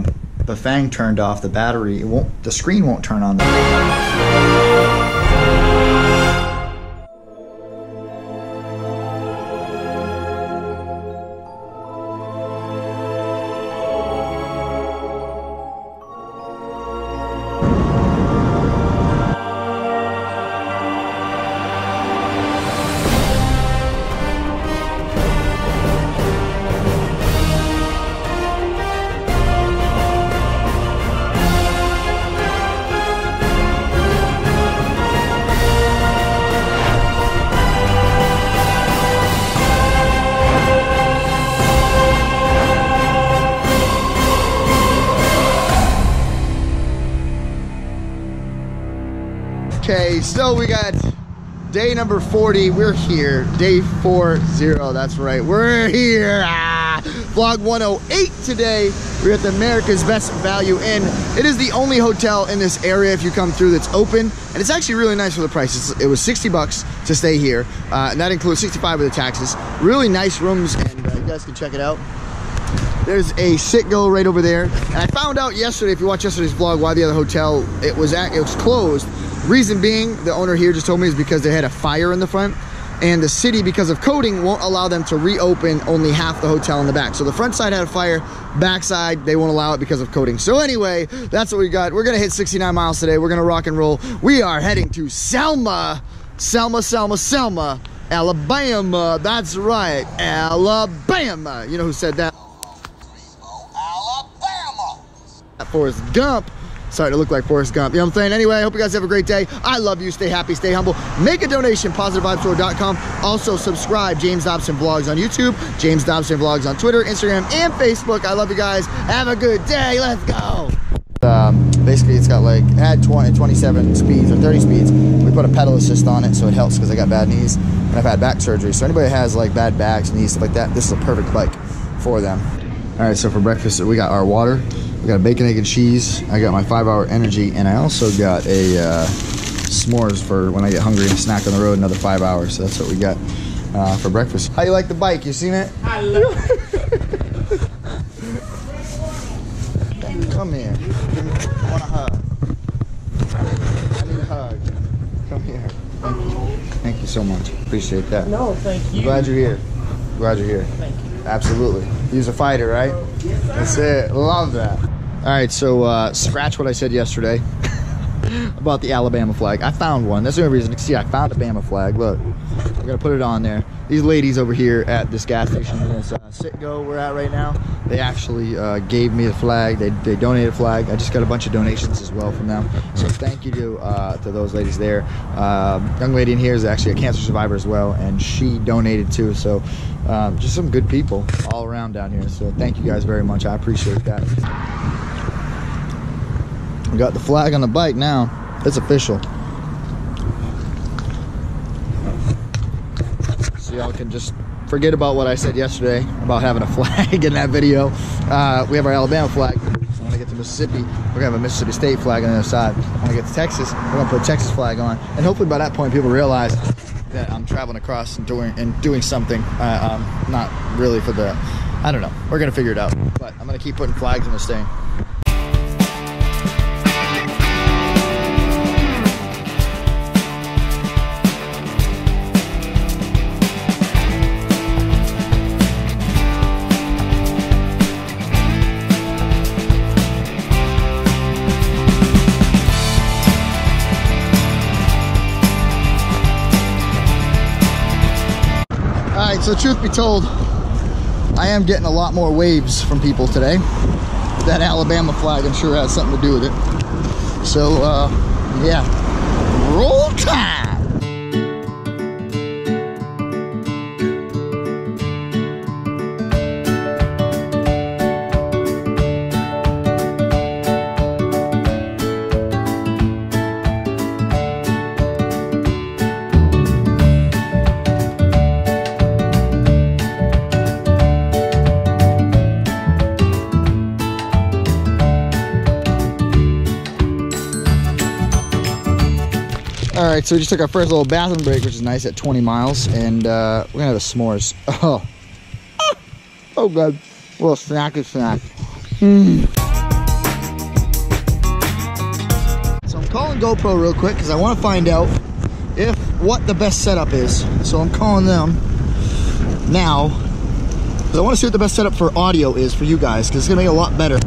Bafang turned off the battery, it won't, the screen won't turn on. Okay, so we got day number 40. We're here, day 40. That's right, we're here. Vlog 108 today. We're at the America's Best Value Inn. It is the only hotel in this area if you come through that's open, and it's actually really nice for the price. It was 60 bucks to stay here, and that includes 65 with the taxes. Really nice rooms, and you guys can check it out. There's a sit-go right over there, and I found out yesterday, if you watched yesterday's vlog, why the other hotel it was closed. Reason being, the owner here just told me, is because they had a fire in the front, and the city, because of coding, won't allow them to reopen only half the hotel in the back. So the front side had a fire, back side, they won't allow it because of coding. So anyway, that's what we got. We're gonna hit 69 miles today. We're gonna rock and roll. We are heading to Selma, Alabama. That's right, Alabama. You know who said that? Alabama. Forrest Gump. Starting to look like Forrest Gump. You know what I'm saying? Anyway, I hope you guys have a great day. I love you. Stay happy, stay humble. Make a donation, PositiveVibeStore.com. Also, subscribe, James Dobson Vlogs on YouTube, James Dobson Vlogs on Twitter, Instagram, and Facebook. I love you guys. Have a good day. Let's go. Basically, it's got like, it had 27 speeds or 30 speeds. We put a pedal assist on it, so it helps because I got bad knees, and I've had back surgery. So anybody that has like bad backs, knees, stuff like that, this is a perfect bike for them. All right, so for breakfast, we got our water. We got a bacon, egg, and cheese. I got my 5-hour energy, and I also got a s'mores for when I get hungry and snack on the road another 5 hours. So that's what we got for breakfast. How you like the bike? You seen it? I love it. Come here. I want a hug. I need a hug. Come here. Thank you so much. Appreciate that. No, thank you. I'm glad you're here. Glad you're here. Thank you. Absolutely. He's a fighter, right? Yes, that's it. Love that. All right, so scratch what I said yesterday about the Alabama flag. I found one. That's the only reason. See, I found a Bama flag. Look, we're gonna put it on there. These ladies over here at this gas station, this sit-go we're at right now, they actually gave me the flag. They donated a flag. I just got a bunch of donations as well from them. So thank you to those ladies there. Young lady in here is actually a cancer survivor as well, and she donated too. So. Just some good people all around down here. So thank you guys very much. I appreciate that. We got the flag on the bike now. It's official. So y'all can just forget about what I said yesterday about having a flag in that video. We have our Alabama flag. So when I get to Mississippi, we're gonna have a Mississippi State flag on the other side. When I get to Texas, we're gonna put a Texas flag on. And hopefully by that point people realize that I'm traveling across and doing something, not really for the, I don't know, we're gonna figure it out, but I'm gonna keep putting flags in this thing. So truth be told, I am getting a lot more waves from people today. That Alabama flag, I'm sure, has something to do with it. So, yeah, roll time! Alright, so we just took our first little bathroom break, which is nice, at 20 miles, and we're gonna have a s'mores. Oh, oh, God. A little snacky snack. GoPro real quick because I want to find out if what the best setup is. So I'm calling them now because I want to see what the best setup for audio is for you guys, because it's gonna make it a lot better.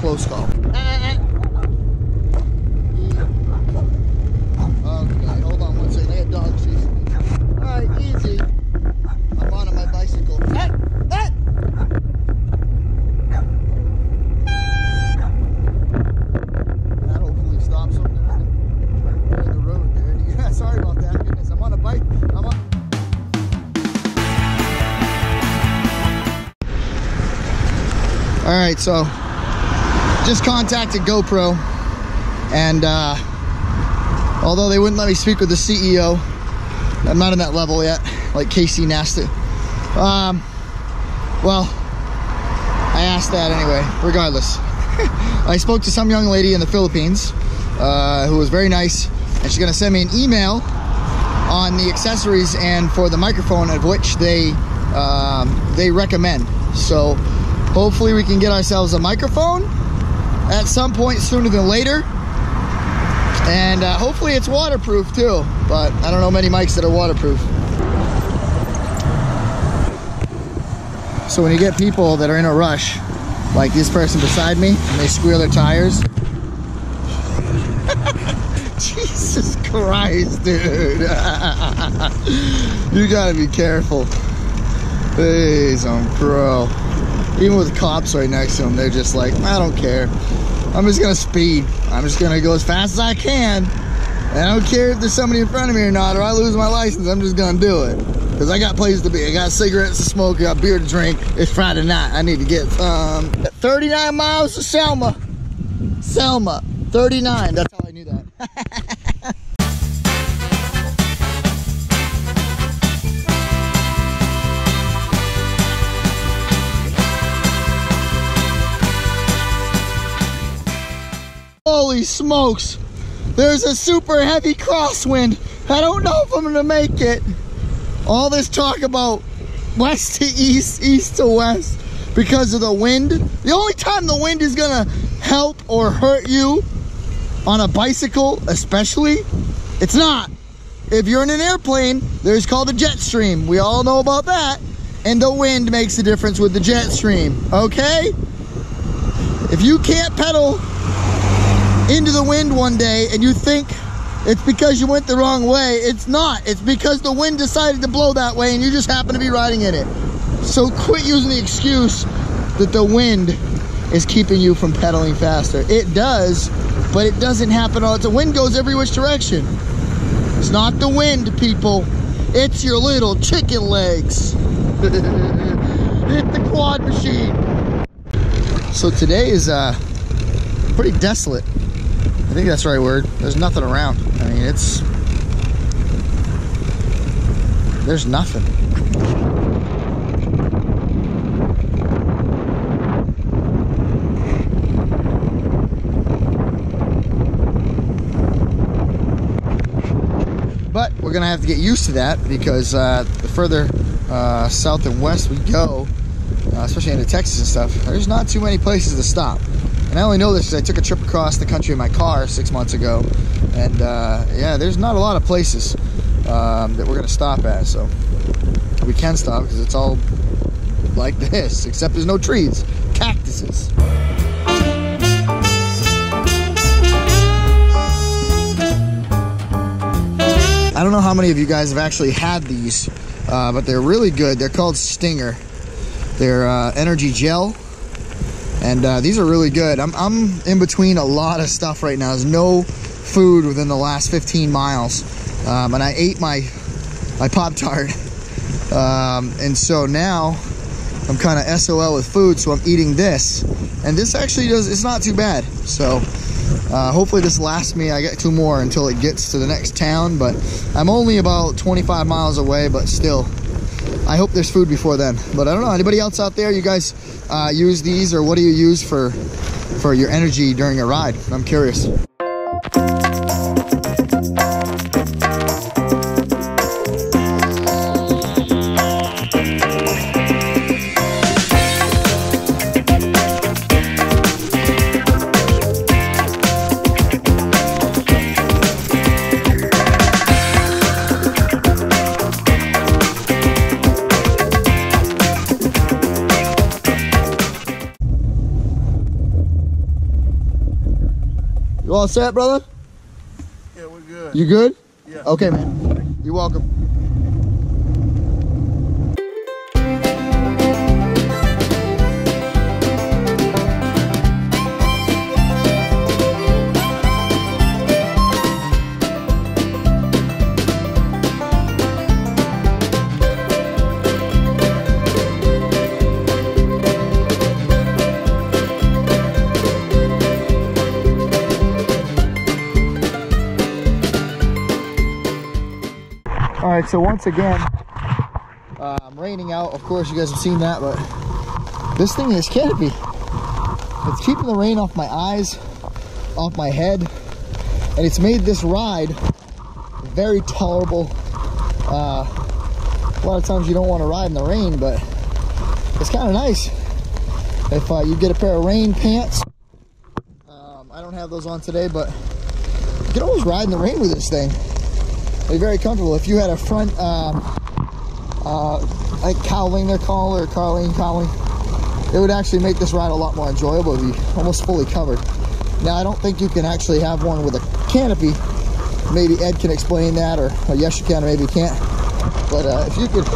Close call. Alright, so just contacted GoPro, and although they wouldn't let me speak with the CEO, I'm not in that level yet, like Casey Nasty. Well, I asked that anyway, regardless. I spoke to some young lady in the Philippines who was very nice, and she's gonna send me an email on the accessories and for the microphone, of which they recommend. So hopefully we can get ourselves a microphone at some point sooner than later. And hopefully it's waterproof too, but I don't know many mics that are waterproof. So when you get people that are in a rush, like this person beside me, and they squeal their tires. Jesus Christ, dude. You gotta be careful. Please, I'm pro. Even with cops right next to them, they're just like, I don't care. I'm just gonna speed. I'm just gonna go as fast as I can. And I don't care if there's somebody in front of me or not, or I lose my license, I'm just gonna do it. Cause I got places to be. I got cigarettes to smoke, I got beer to drink. It's Friday night, I need to get some. 39 miles to Selma. Selma, 39, that's how I knew that. Holy smokes, there's a super heavy crosswind. I don't know if I'm gonna make it. All this talk about west to east, east to west because of the wind. The only time the wind is gonna help or hurt you on a bicycle, especially, it's not. If you're in an airplane, there's called a jet stream. We all know about that. And the wind makes a difference with the jet stream, okay? If you can't pedal into the wind one day and you think it's because you went the wrong way, it's not. It's because the wind decided to blow that way and you just happen to be riding in it. So quit using the excuse that the wind is keeping you from pedaling faster. It does, but it doesn't happen all the time. The wind goes every which direction. It's not the wind, people. It's your little chicken legs. It's the quad machine. So today is pretty desolate. I think that's the right word. There's nothing around. I mean, there's nothing. But we're gonna have to get used to that, because the further south and west we go, especially into Texas and stuff, there's not too many places to stop. And I only know this because I took a trip across the country in my car 6 months ago. And yeah, there's not a lot of places that we're gonna stop at. So we can stop because it's all like this, except there's no trees, cactuses. I don't know how many of you guys have actually had these, but they're really good. They're called Stinger. They're energy gel. And these are really good. I'm in between a lot of stuff right now. There's no food within the last 15 miles. And I ate my Pop-Tart. And so now I'm kind of SOL with food, so I'm eating this. And this actually it's not too bad. So hopefully this lasts me. I get two more until it gets to the next town. But I'm only about 25 miles away, but still. I hope there's food before then, but I don't know. Anybody else out there, you guys use these, or what do you use for your energy during a ride? I'm curious. all set, brother? Yeah, we're good. You good? Yeah. Okay, man. You're welcome. All right, so once again, raining out. Of course, you guys have seen that, but this thing is canopy. It's keeping the rain off my eyes, off my head, and it's made this ride very tolerable. A lot of times you don't want to ride in the rain, but it's kind of nice if you get a pair of rain pants. I don't have those on today, but you can always ride in the rain with this thing. They're very comfortable. If you had a front, like cowling, they're called, or cowling, it would actually make this ride a lot more enjoyable. It'd be almost fully covered. Now, I don't think you can actually have one with a canopy. Maybe Ed can explain that, or yes, you can, or maybe you can't. But if you could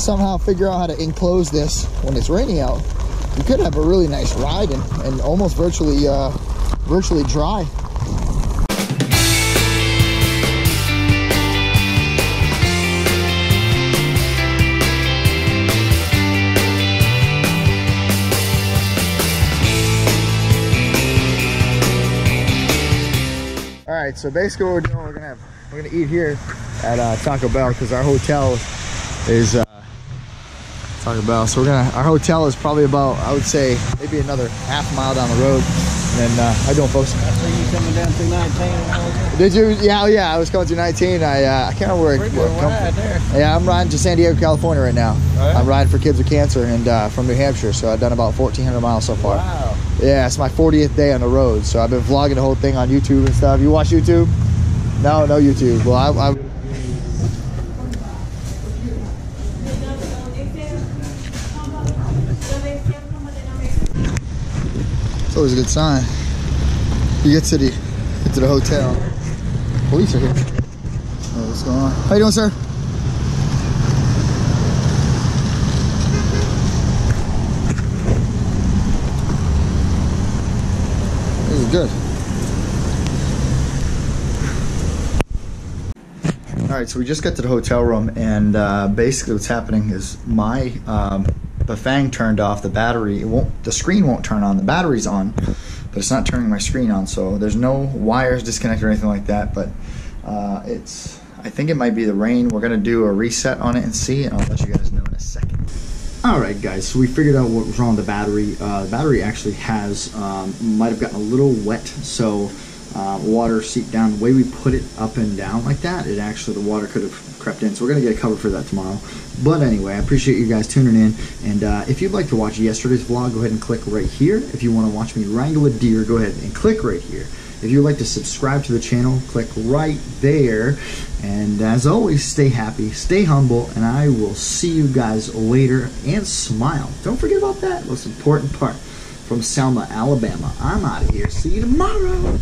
somehow figure out how to enclose this when it's raining out, you could have a really nice ride and almost virtually dry. So basically what we're doing, we're gonna eat here at Taco Bell, because our hotel is Taco Bell. So our hotel is probably about, I would say, maybe another half mile down the road. And how you doing, folks? I see you coming down through 19. Did you? Yeah. I was coming through 19. I can't remember where I come from. There. Yeah, I'm riding to San Diego, California right now. Right. I'm riding for Kids with Cancer and from New Hampshire. So I've done about 1,400 miles so far. Wow. Yeah, it's my 40th day on the road, so I've been vlogging the whole thing on YouTube and stuff. You watch YouTube? No, no YouTube. Well, It's always a good sign. You get to the hotel. Police are here. Oh, what's going on? How you doing, sir? Good. All right, so we just got to the hotel room, and basically what's happening is my Bafang turned off the battery. The screen won't turn on. The battery's on, but it's not turning my screen on. So there's no wires disconnected or anything like that. But I think it might be the rain. We're gonna do a reset on it and see, and I'll let you guys know in a second. All right, guys, so we figured out what was wrong with the battery. The battery actually might have gotten a little wet, so water seeped down. The way we put it up and down like that, the water could have crept in, so we're gonna get a cover for that tomorrow. But anyway, I appreciate you guys tuning in, and if you'd like to watch yesterday's vlog, go ahead and click right here. If you wanna watch me wrangle a deer, go ahead and click right here. If you'd like to subscribe to the channel, click right there. And as always, stay happy, stay humble, and I will see you guys later. And smile. Don't forget about that. Most important part. From Selma, Alabama. I'm out of here. See you tomorrow.